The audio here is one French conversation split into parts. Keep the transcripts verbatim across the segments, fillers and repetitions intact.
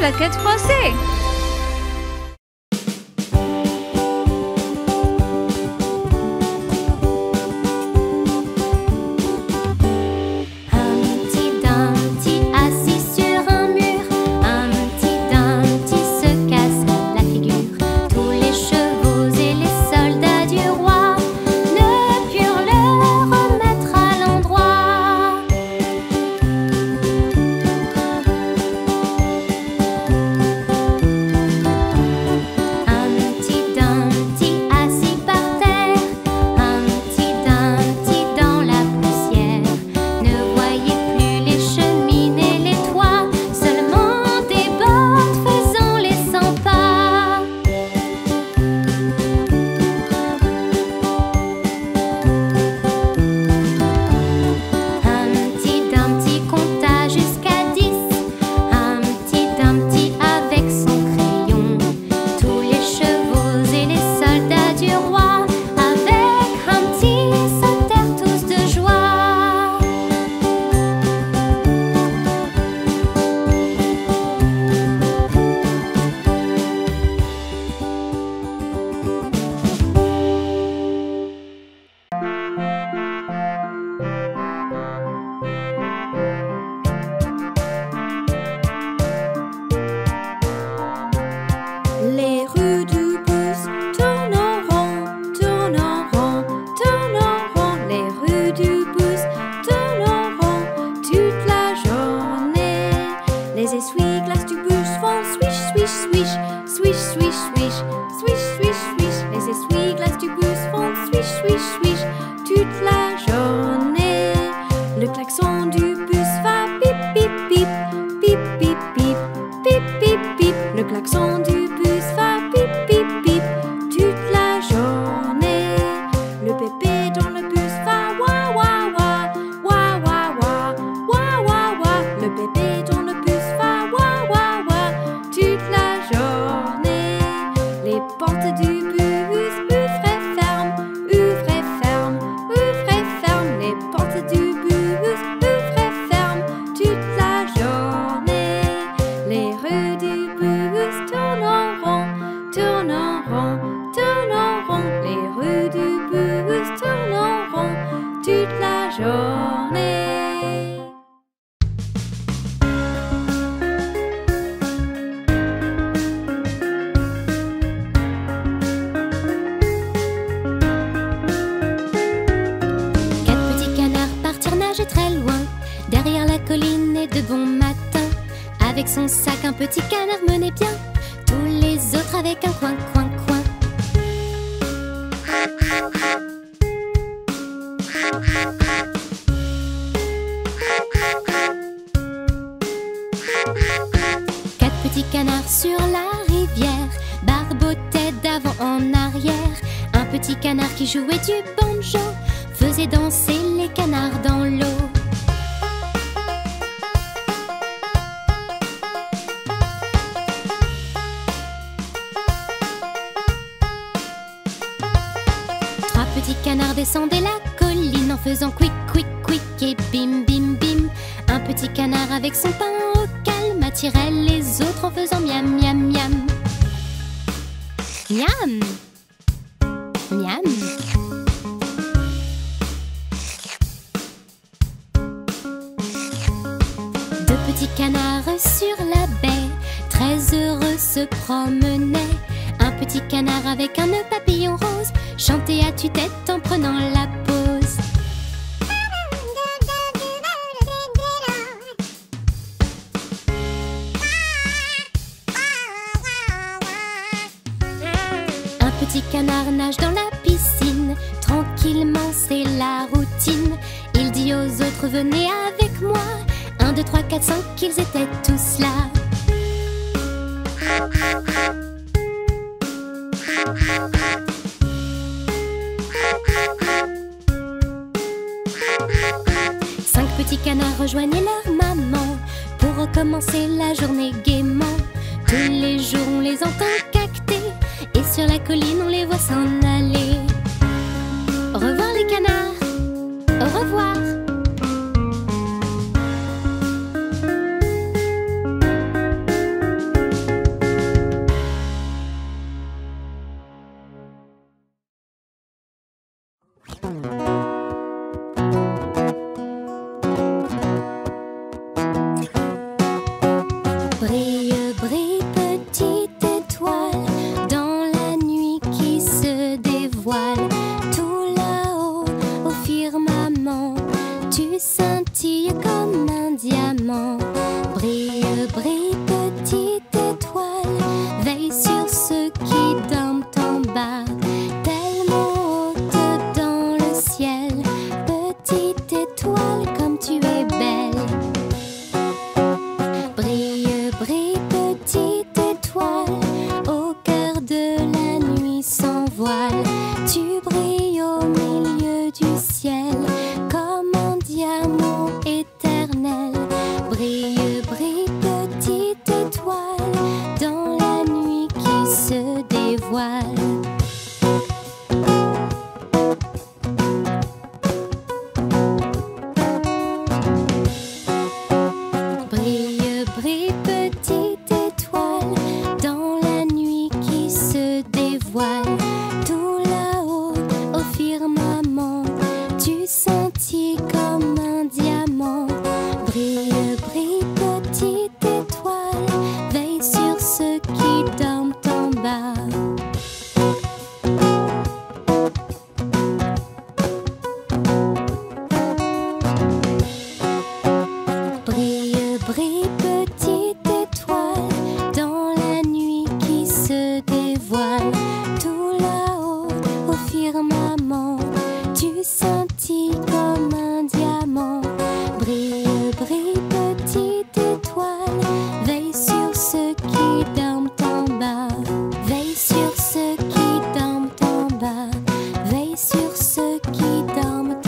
HooplaKidz Français. Brille, brille, petite étoile, dans la nuit qui se dévoile. Tout là-haut, au firmament, tu scintilles comme un diamant. Brille, brille, petite étoile, veille sur ceux qui dorment en bas. Tellement haute dans le ciel, petite étoile, comme tu es belle. Brille, brille, petite étoile, au cœur de la nuit sans voile. Tu brilles au milieu du ciel, comme un diamant éternel. Brille, brille, petite étoile, dans la nuit qui se dévoile. Brille, brille, petite étoile, dans la nuit qui se dévoile. Tout là-haut, au firmament, tu scintilles comme un diamant. Brille, brille, petite étoile, veille sur ceux qui dorment en bas. Brille, brille, petite étoile, dans la nuit qui se dévoile. Tout là-haut, au firmament, tu scintilles comme un diamant. Brille, brille, petite étoile, veille sur ceux qui dorment en bas. Veille sur ceux qui dorment en bas. Veille sur ceux qui dorment en bas.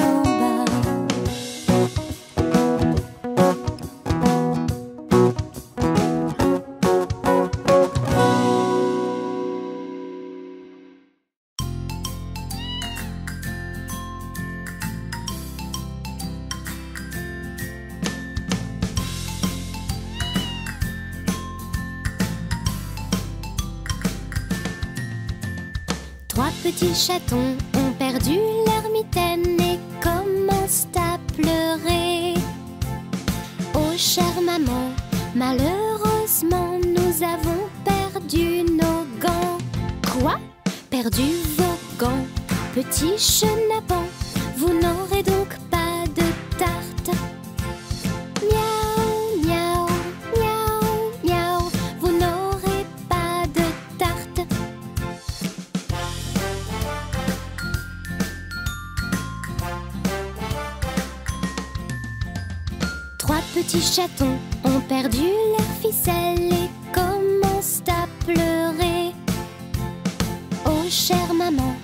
Trois petits chatons ont perdu leur mitaine et commencent à pleurer. Oh chère maman, malheureusement nous avons perdu nos gants. Quoi? Perdu vos gants, petit chenapan, vous n'aurez donc pas de tarte. Miaou, miaou, miaou, miaou, vous n'aurez pas de tarte. Trois petits chatons ont perdu leur ficelle et commencent à pleurer. Oh chère maman,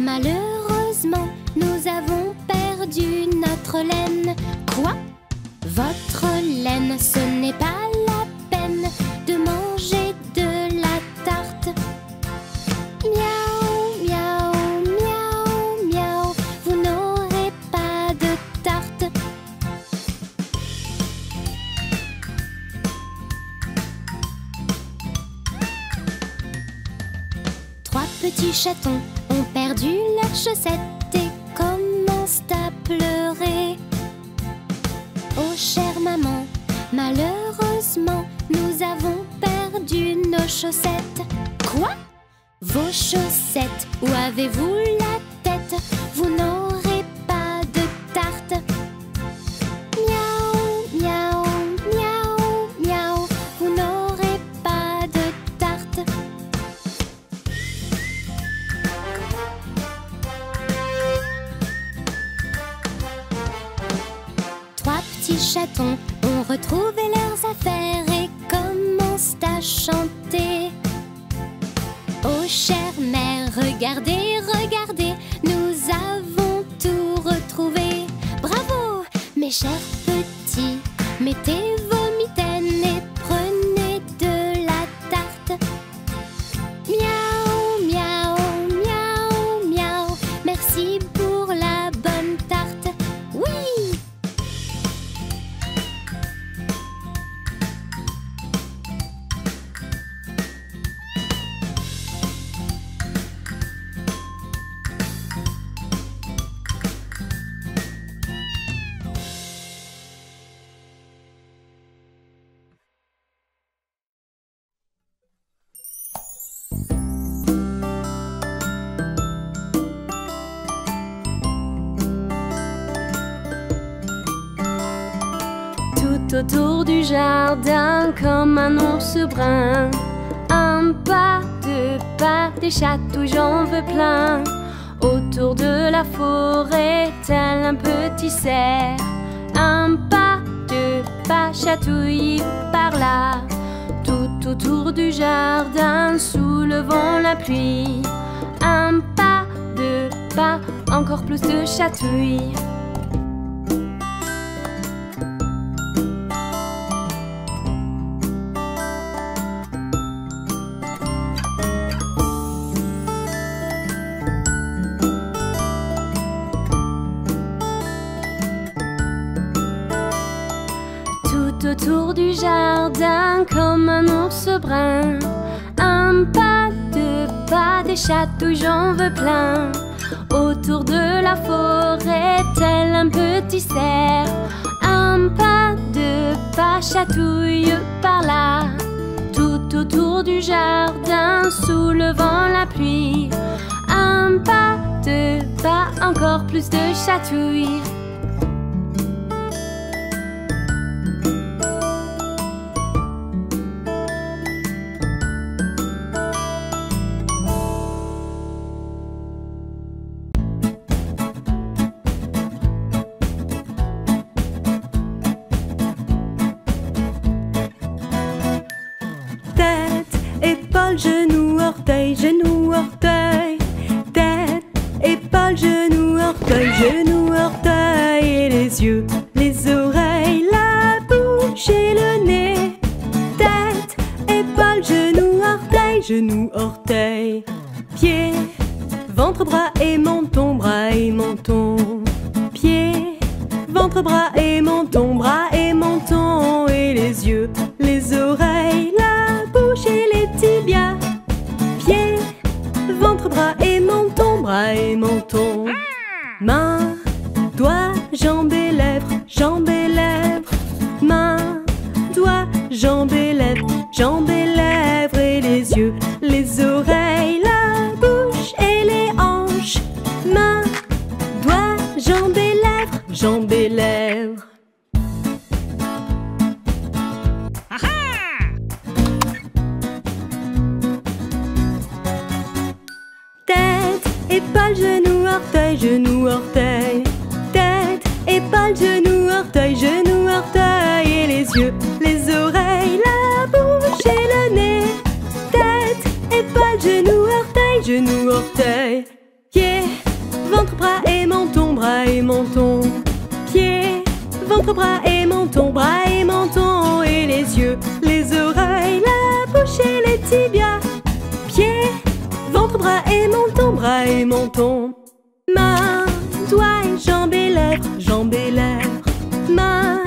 malheureusement nous avons perdu notre laine. Quoi? Votre laine, ce n'est pas la peine de manger de la tarte. Miaou, miaou, miaou, miaou, vous n'aurez pas de tarte. Trois petits chatons ont perdu leurs chaussettes et commencent à pleurer. Oh chère maman, malheureusement nous avons perdu nos chaussettes. Quoi? Vos chaussettes, où avez-vous la tête? Vous n'aurez pas de tarte. Miaou, miaou, miaou, miaou, vous n'aurez pas de tarte. Trois petits chatons ont retrouvé leurs affaires et commencent à chanter. Oh chère mère, regardez, regardez, nous avons tout retrouvé. Bravo, mes chers petits, mettez vos mitaines et prenez de la tarte. Miaou, miaou, miaou, miaou, merci pour la bonne tarte. Oui! tout autour du jardin comme un ours brun. Un pas, deux pas, des chatouilles j'en veux plein. Autour de la forêt, tel un petit cerf. Un pas, deux pas, chatouille par là. Tout autour du jardin, sous le vent, la pluie. Un pas, deux pas, encore plus de chatouilles. Autour du jardin comme un ours brun. Un pas, deux pas, des chatouilles j'en veux plein. Autour de la forêt, tel un petit cerf. Un pas, deux pas, chatouille par là. Tout autour du jardin, sous le vent, la pluie. Un pas, deux pas, encore plus de chatouilles. Genou, orteil, genou, orteil. Tête, épaule, genou, orteil, genou, orteil. Et les yeux, les oreilles, la bouche et le nez. Tête, épaule, genou, orteil, genou, orteil. Pied, ventre, bras et menton, bras et menton. Pied, ventre, bras et menton, bras et menton. Et les yeux, les oreilles, la bouche et les tibias. Pieds, ventre, bras et menton, bras et menton. Mains, doigts, jambes et lèvres, jambes et lèvres. Mains, doigts, jambes et lèvres, jambes et lèvres. Et les yeux, les oreilles, la bouche et les hanches. Mains, doigts, jambes et lèvres, jambes et lèvres. Épaule, genou, orteil, genou, orteil. Tête, épaule, genou, orteil, genou, orteil. Et les yeux, les oreilles, la bouche et le nez. Tête, épaule, genou, orteil, genou, orteil. Pied, ventre, bras et menton, bras et menton. Pied, ventre, bras et menton, bras et menton. Et les yeux, les oreilles, la bouche et les tibias. Pied, ventre, bras et menton, bras et menton. Main, doigt, jambes et lèvres, jambes et lèvres. Main,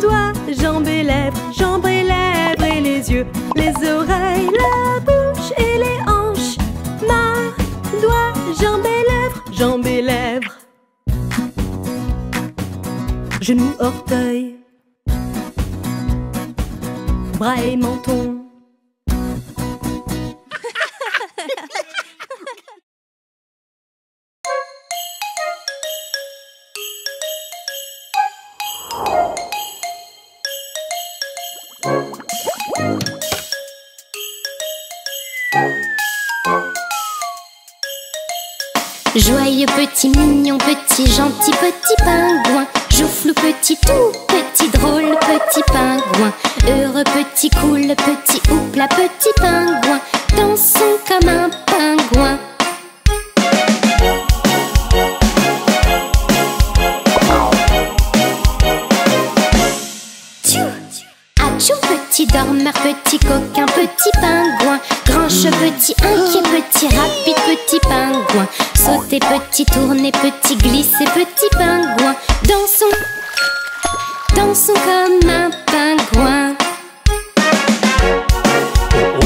doigt, jambes et lèvres, jambes et lèvres. Et les yeux, les oreilles, la bouche et les hanches. Main, doigt, jambes et lèvres, jambes et lèvres. Genou, orteil. Bras et menton. Joyeux petit mignon, petit gentil petit pingouin. Joufflou petit tout, petit drôle petit pingouin. Heureux petit cool, petit houpla petit pingouin. Dansons comme un pingouin. Achou petit dormeur, petit coquin, petit pingouin. Grinche petit inquiet, petit rapide, petit pingouin. Sauter petit tourner, petit glisser, petit pingouin. Dansons, dansons comme un pingouin. Oh,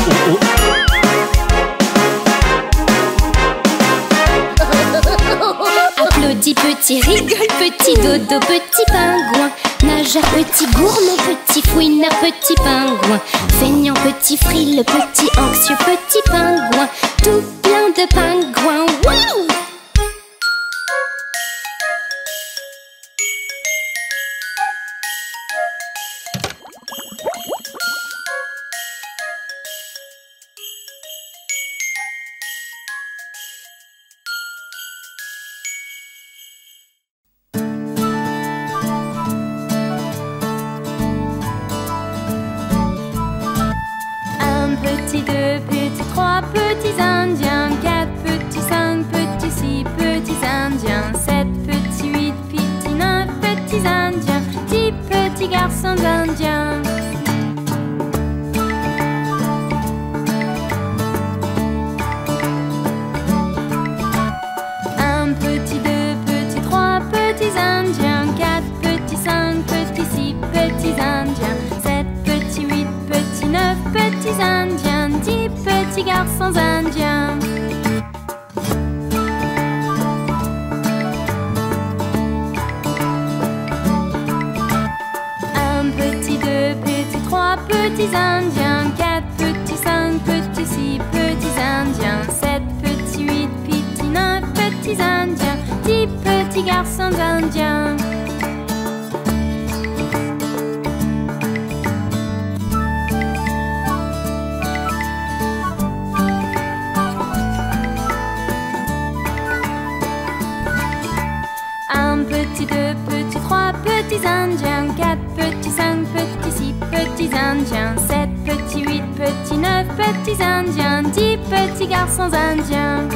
oh, oh. Applaudis, petit rigole, petit dodo, petit pingouin. Nageur, petit gourmand, petit fouineur, petit pingouin. Feignant, petit frileux, petit anxieux, petit pingouin. Tout plein de pingouins, waouh! petits garçons indiens. Un petit, deux petits, trois petits indiens. Quatre petits, cinq petits, six petits indiens. Sept petits, huit petits, neuf petits indiens. Dix petits garçons indiens. Petits indiens, quatre petits, cinq petits, six petits indiens, sept petits, huit petits, neuf petits indiens, dix petits garçons indiens.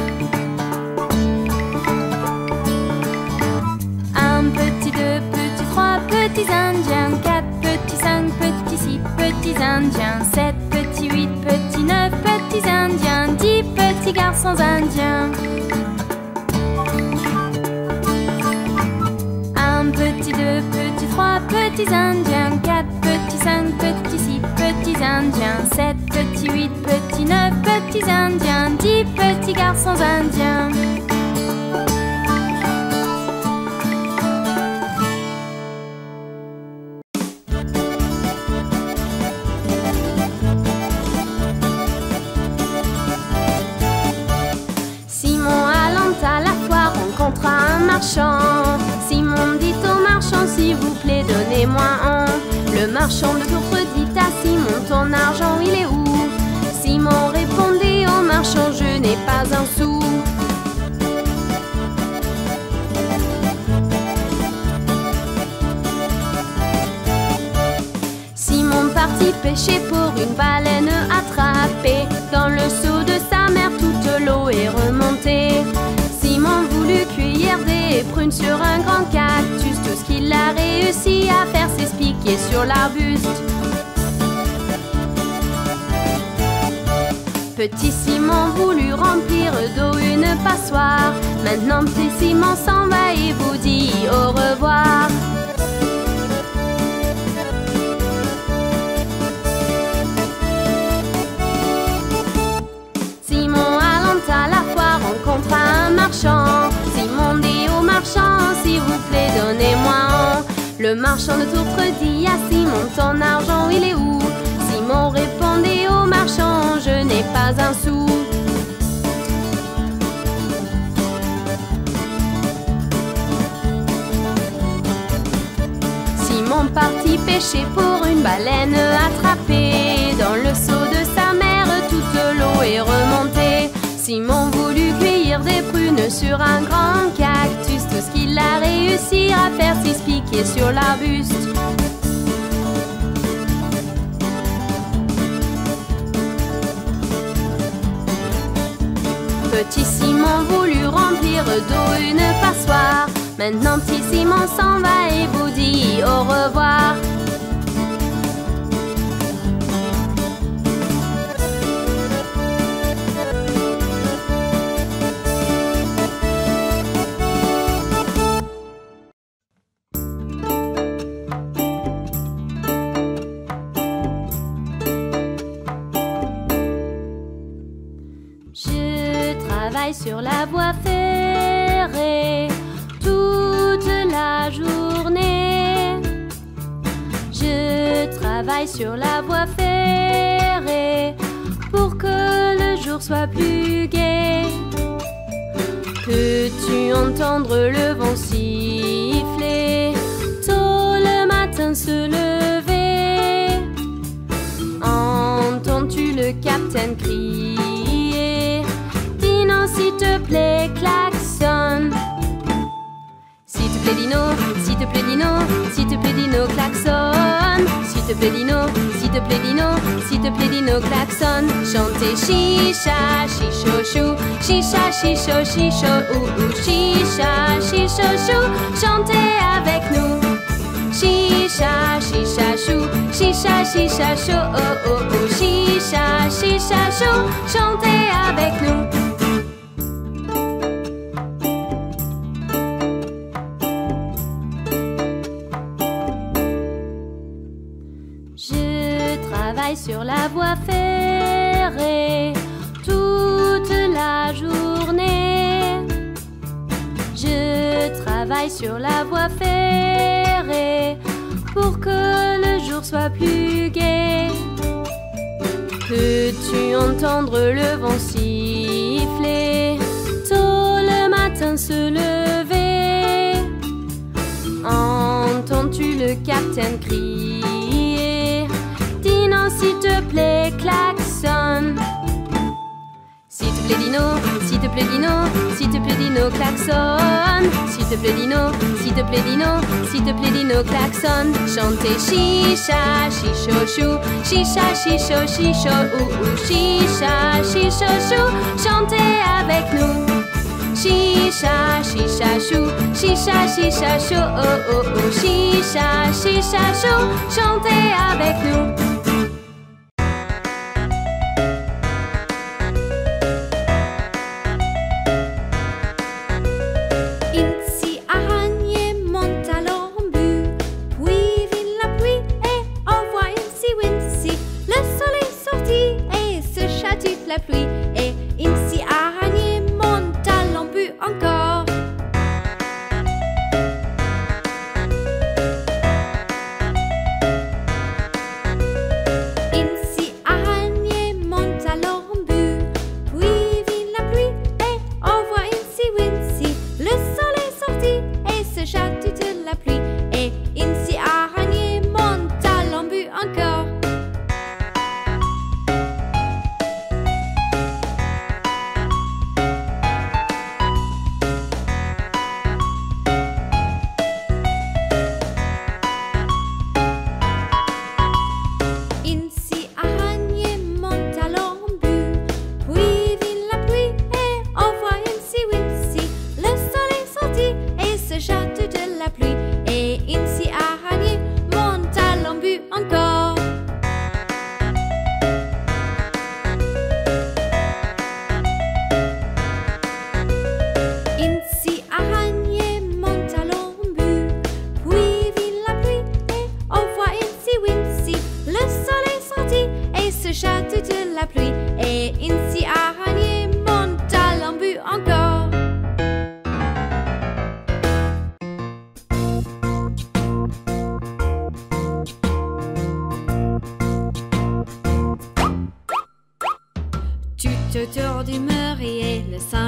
Un petit, deux petits, trois petits indiens, quatre petits, cinq petits, six petits indiens, sept petits, huit petits, neuf petits indiens, dix petits garçons indiens. Un petit, deux petits, trois petits indiens, quatre petits, cinq petits, six petits indiens, sept petits, huit petits, neuf petits indiens, dix petits garçons indiens. Un petit, deux petits, trois petits indiens, quatre petits, cinq petits, six petits indiens, sept petits, huit petits, neuf petits indiens, dix petits garçons indiens. Simon allant à la foire rencontra un marchand. Simon dit au marchand, s'il vous plaît, donnez-moi un. Le marchand de pourpre dit à Simon, ton argent il est où? Simon répondit au marchand, je n'ai pas un sou. Simon partit pêcher pour une baleine attrapée. Dans le seau de sa mère, toute l'eau est remontée. Simon voulut cueillir des prunes sur un grand cactus. Tout ce qu'il a réussi à faire, c'est se piquer sur l'arbuste. Petit Simon voulut remplir d'eau une passoire. Maintenant petit Simon s'en va et vous dit au revoir. Un marchand. Simon dit au marchand, s'il vous plaît, donnez-moi un. Le marchand de tourpre dit à Simon, ton argent il est où? Simon répondit au marchand, je n'ai pas un sou. Simon partit pêcher pour une baleine attrapée. Dans le seau de sa mère, toute l'eau est remontée. Simon voulut cueillir des prunes sur un grand cactus. Tout ce qu'il a réussi à faire, c'est se piquer sur l'arbuste. Petit Simon voulut remplir d'eau une passoire. Maintenant petit Simon s'en va et vous dit au revoir. Sur la voie ferrée toute la journée. Je travaille sur la voie ferrée pour que le jour soit plus gai. Peux-tu entendre le vent siffler, tôt le matin se lever? Entends-tu le capitaine crier, s'il te plaît, klaxonne. S'il te plaît, Dino, s'il te plaît, Dino, s'il te plaît, Dino, klaxonne. S'il te plaît, Dino, s'il te plaît, Dino, s'il te plaît, Dino, klaxonne. Chantez chicha, chichochou, chicha, chicho, chicho, ou, ou, chicha, chichochou. Chantez avec nous, chicha, chichochou. chicha, chicha, chaud, oh, oh, oh, chicha, chicha, chaud, chantez avec nous. Sur la voie ferrée toute la journée. Je travaille sur la voie ferrée pour que le jour soit plus gai. Peux-tu entendre le vent siffler, tôt le matin se lever? Entends-tu le capitaine crier, s'il te plaît, klaxonne. S'il te plaît, Dino, s'il te plaît, Dino, s'il te plaît, Dino, klaxonne. S'il te plaît, Dino, s'il te plaît, Dino, s'il te plaît, Dino, klaxonne. Chantez chicha, chicho, chou, chicha, chicho, chicho, ou, ou, chicha, chicho, chou. Chantez avec nous. Chicha, chicha, chou, chicha, chicha, chou, oh, oh, oh, chicha, chicha, chou. Chantez avec nous. La pluie et Insi Araignée monte à l'embu encore. Insi Araignée monte à l'embu, puis vient la pluie et envoie Insi Winsi. Le soleil sortit et se châtie de la pluie et Insi Araignée monte à l'embu encore.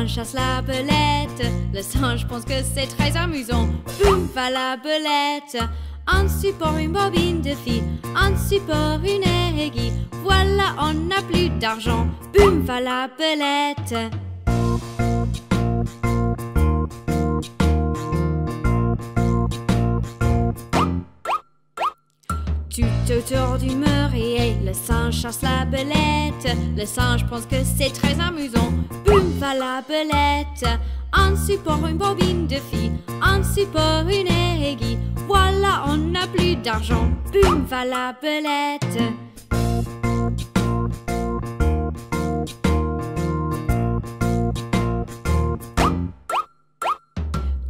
Chasse la belette, le singe pense que c'est très amusant. Boum, va la belette. En support une bobine de fil, en support une aiguille. Voilà, on n'a plus d'argent. Boum, va la belette. Tu te tords d'humeur et le singe chasse la belette. Le singe pense que c'est très amusant. Boum, va la belette. En support une bobine de fil, en support une aiguille. Voilà, on n'a plus d'argent. Boum, va la belette.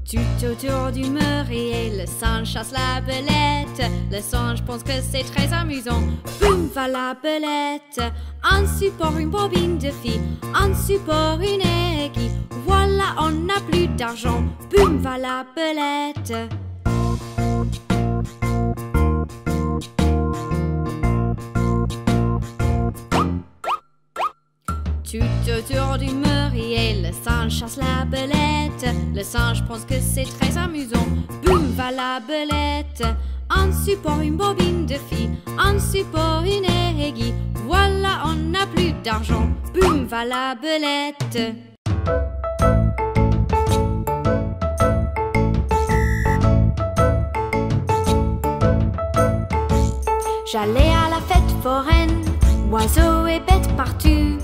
Tu te tournes d'humeur et le singe chasse la belette. Le singe pense que c'est très amusant. Boum, va la belette. En support une bobine de fil, en support une aiguille. Voilà, on n'a plus d'argent. Boum, va la belette. Tu te tournes d'humeur et le singe chasse la belette. Le singe pense que c'est très amusant. Boum, va la belette. En support une bobine de fil, en support une aiguille. Voilà, on n'a plus d'argent. Boum, va la belette. J'allais à la fête foraine, oiseaux et bêtes partout.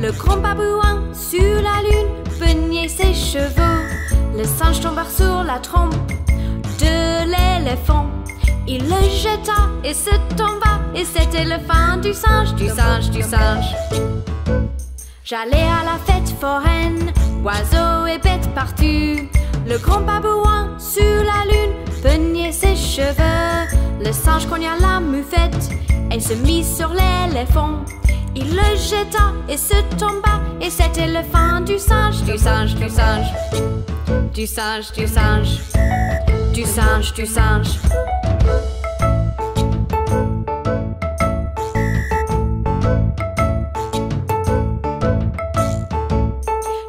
Le grand babouin sur la lune peignait ses cheveux. Le singe tomba sur la trompe de l'éléphant. Il le jeta et se tomba, et c'était le fin du singe, du singe, du singe. J'allais à la fête foraine, oiseaux et bêtes partout. Le grand babouin sur la lune peignait ses cheveux. Le singe cogna la mufette et se mit sur l'éléphant. Il le jeta et se tomba, et c'était le fin du singe, du singe, du singe. Du singe, du singe, du singe, du singe.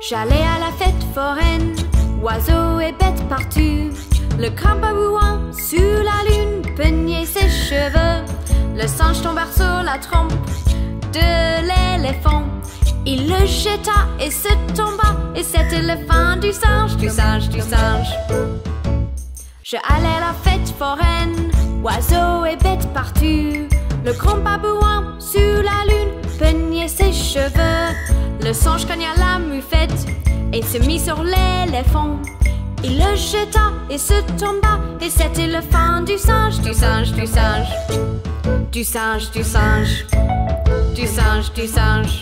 J'allais à la fête foraine, oiseaux et bêtes partout. Le grand babouin sur la lune peignait ses cheveux. Le singe tomba sur la trompe de l'éléphant. Il le jeta et se tomba, et c'était le fin du singe, du singe, du singe. Je allais à la fête foraine, oiseaux et bêtes partout. Le grand babouin sur la lune peignait ses cheveux. Le singe cogna la mufette et se mit sur l'éléphant. Il le jeta et se tomba, et c'était le fin du singe, du singe, du singe. Du singe, du singe, du singe, du singe.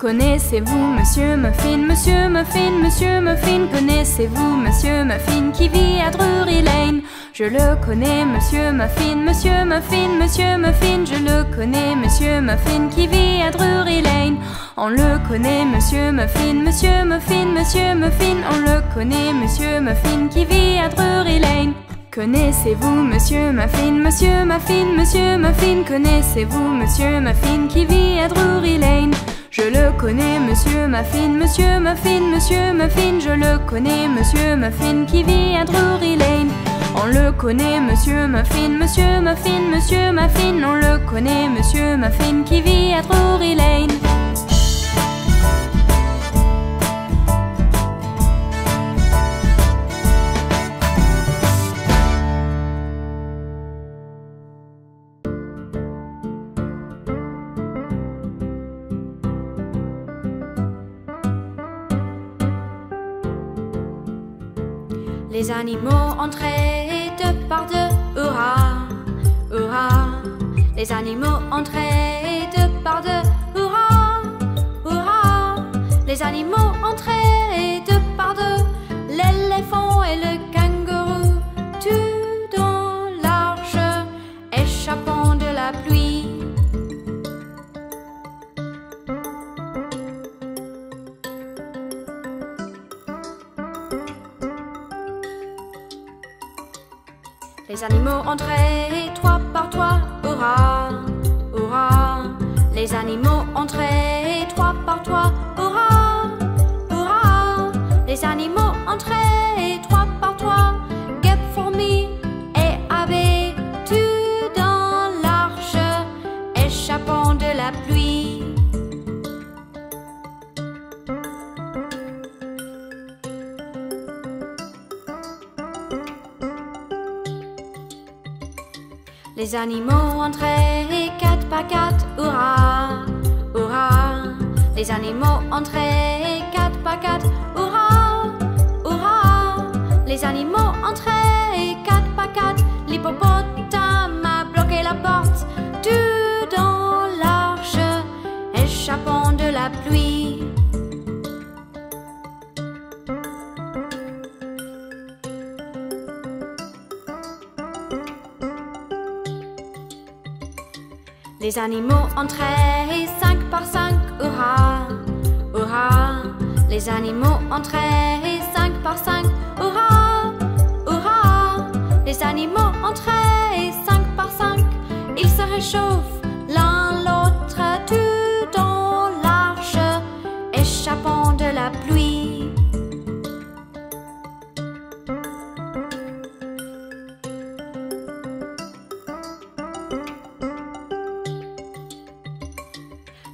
Connaissez-vous Monsieur Muffin, Monsieur Muffin, Monsieur Muffin? Connaissez-vous Monsieur Muffin qui vit à Drury Lane? Je le connais, Monsieur Muffin, Monsieur Muffin, Monsieur Muffin. Je le connais, Monsieur Muffin qui vit à Drury Lane. On le connaît, Monsieur Muffin, Monsieur Muffin, Monsieur Muffin. On le connaît, Monsieur Muffin qui vit à Drury Lane. Connaissez-vous Monsieur Muffin, Monsieur Muffin, Monsieur Muffin? Connaissez-vous Monsieur Muffin qui vit à Drury Lane? Je le connais, Monsieur Muffin, Monsieur Muffin, Monsieur Muffin. Je le connais, Monsieur Muffin qui vit à Drury Lane. On le connaît, Monsieur Muffin, Monsieur Muffin, Monsieur Muffin. On le connaît, Monsieur Muffin qui vit à Drury Lane. Les animaux entraient deux par deux, hurrah, hurrah. Les animaux entraient deux par deux, hurrah, hurrah. Les animaux entraient deux par deux, l'éléphant et le kangourou, tout dans l'arche, échappant de la pluie. Les animaux entraient trois par trois, hurrah, hurrah. Les animaux entraient trois par trois, hurrah, hurrah. Les animaux entraient trois par trois, guêpes, fourmis et abeilles, tout dans l'arche, échappant de la pluie. Les animaux entraient quatre par quatre, hurrah, hurrah. Les animaux entraient quatre par quatre, hurrah, hurrah. Les animaux entraient quatre par quatre, l'hippopotame a bloqué la porte, tout dans l'arche, échappant de la pluie. Les animaux entraient cinq par cinq, hurrah, hurrah. Les animaux entraient cinq par cinq, hurrah, hurrah. Les animaux entraient cinq par cinq, ils se réchauffent l'un l'autre, tout dans l'arche, échappant de la pluie.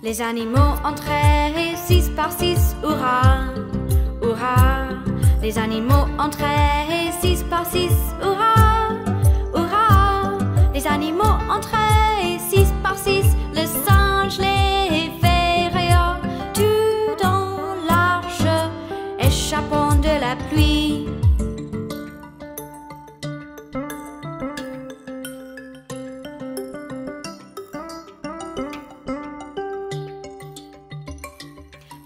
Les animaux entraient six par six, hurrah, hurrah. Les animaux entraient six par six, hurrah, hurrah.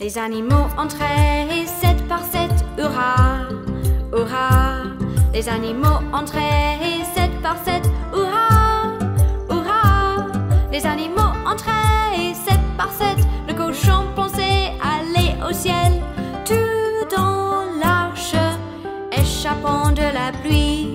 Les animaux entraient et sept par sept, hurrah, hurrah. Les animaux entraient et sept par sept, hurrah, hurrah. Les animaux entraient et sept par sept, le cochon pensait aller au ciel. Tout dans l'arche, échappant de la pluie.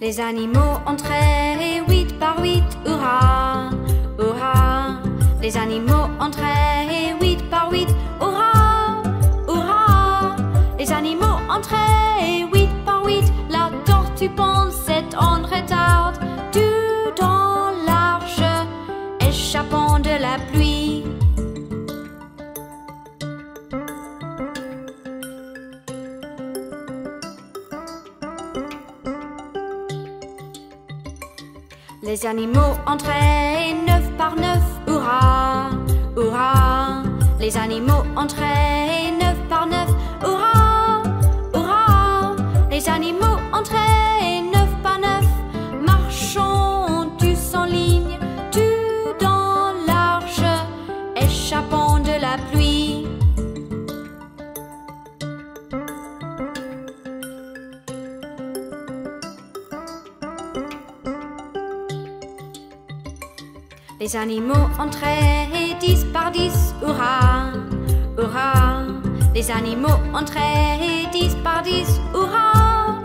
Les animaux entraient huit par huit, hurrah, hurrah. Les animaux entraient huit par huit, hurrah, hurrah. Les animaux entraient huit par huit, la tortue pensait en retard. Tout dans l'arche, échappant de la pluie. Les animaux entraient neuf par neuf, hurrah, hurrah. Les animaux entraient neuf par neuf, hurrah, hurrah. Les animaux entraient neuf par neuf, marchant tous en ligne, tout dans l'arche, échappant de la pluie. Les animaux entraient dix par dix, hurrah, hurrah. Les animaux entraient dix par dix, hurrah,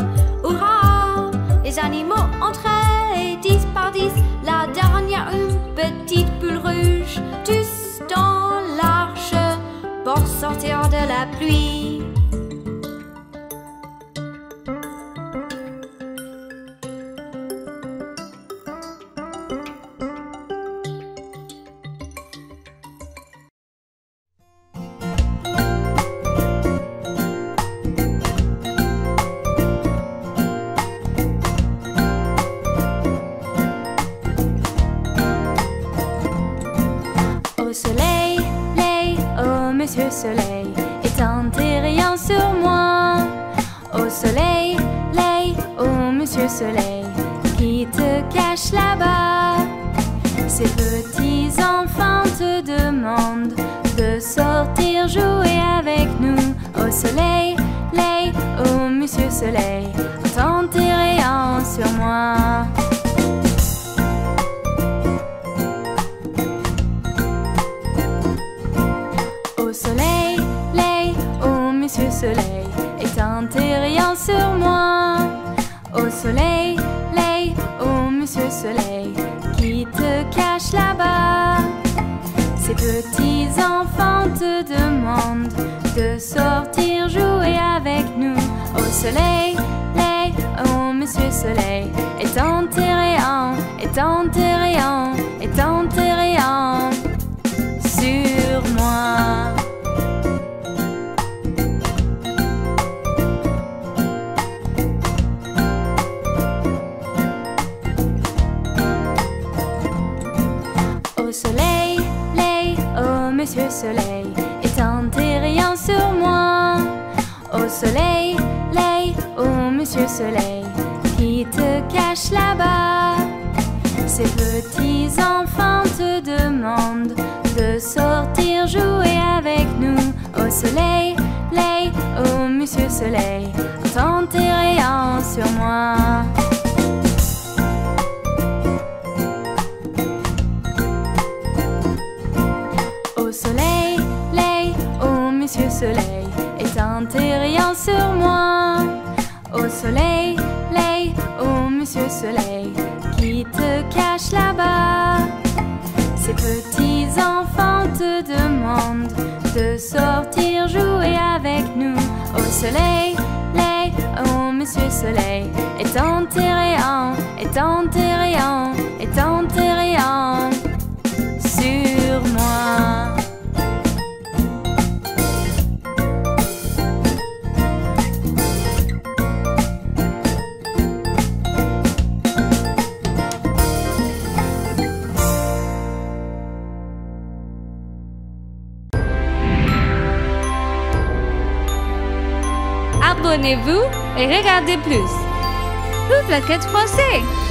hurrah. Les animaux entraient dix par dix, la dernière une petite boule rouge, tous dans l'arche, pour sortir de la pluie. Monsieur Soleil étend tes rayons sur moi. Au soleil, lay, oh Monsieur Soleil qui te cache là-bas. Ces petits enfants te demandent de sortir jouer avec nous. Au soleil, lay, oh Monsieur Soleil étend tes rayons sur moi. Monsieur Soleil étend tes rayons sur moi. Au soleil, lay, oh Monsieur Soleil qui te cache là-bas. Ces petits enfants te demandent de sortir jouer avec nous. Au soleil, lay, oh Monsieur Soleil étend tes rayons, étend tes rayons, étend tes rayons sur moi. Monsieur Soleil étend tes rayons sur moi. Au soleil, lay, oh Monsieur Soleil qui te cache là-bas. Ces petits enfants te demandent de sortir jouer avec nous. Au soleil, lay, oh Monsieur Soleil étend tes rayons sur moi. Monsieur Soleil étend tes rayons sur moi. Au soleil, lay, oh Monsieur Soleil qui te cache là-bas. Ces petits enfants te demandent de sortir jouer avec nous. Au soleil, lay, oh Monsieur Soleil étend tes rayons, étend tes rayons, étend tes rayons sur moi. Abonnez-vous et regardez plus. HooplaKidz Français!